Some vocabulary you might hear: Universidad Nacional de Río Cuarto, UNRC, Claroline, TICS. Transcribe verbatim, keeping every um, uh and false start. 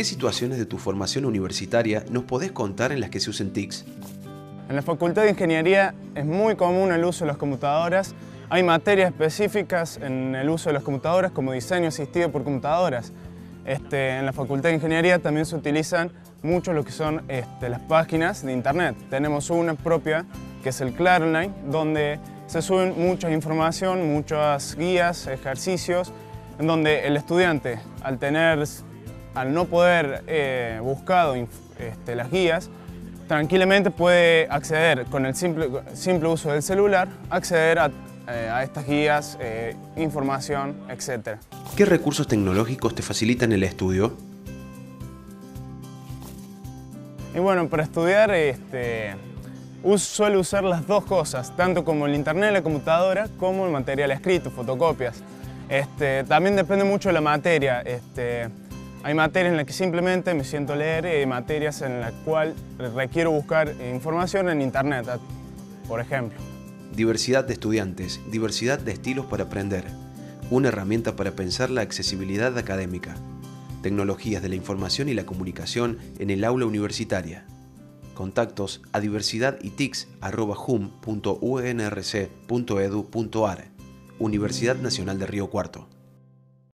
¿Qué situaciones de tu formación universitaria nos podés contar en las que se usen T I C S? En la Facultad de Ingeniería es muy común el uso de las computadoras. Hay materias específicas en el uso de las computadoras, como diseño asistido por computadoras. Este, en la Facultad de Ingeniería también se utilizan mucho lo que son este, las páginas de Internet. Tenemos una propia, que es el Claroline, donde se suben mucha información, muchas guías, ejercicios, en donde el estudiante, al, tener, al no poder eh, buscado este, las guías, tranquilamente puede acceder, con el simple, simple uso del celular, acceder a, eh, a estas guías, eh, información, etcétera. ¿Qué recursos tecnológicos te facilitan el estudio? Y bueno, para estudiar este, suelo usar las dos cosas, tanto como el internet, la computadora, como el material escrito, fotocopias. Este, también depende mucho de la materia. Este, hay materias en las que simplemente me siento a leer y hay materias en las cuales requiero buscar información en internet, por ejemplo. Diversidad de estudiantes, diversidad de estilos para aprender. Una herramienta para pensar la accesibilidad académica. Tecnologías de la información y la comunicación en el aula universitaria. Contactos a diversidad y tics arroba hum punto u n r c punto edu punto ar. Universidad Nacional de Río Cuarto.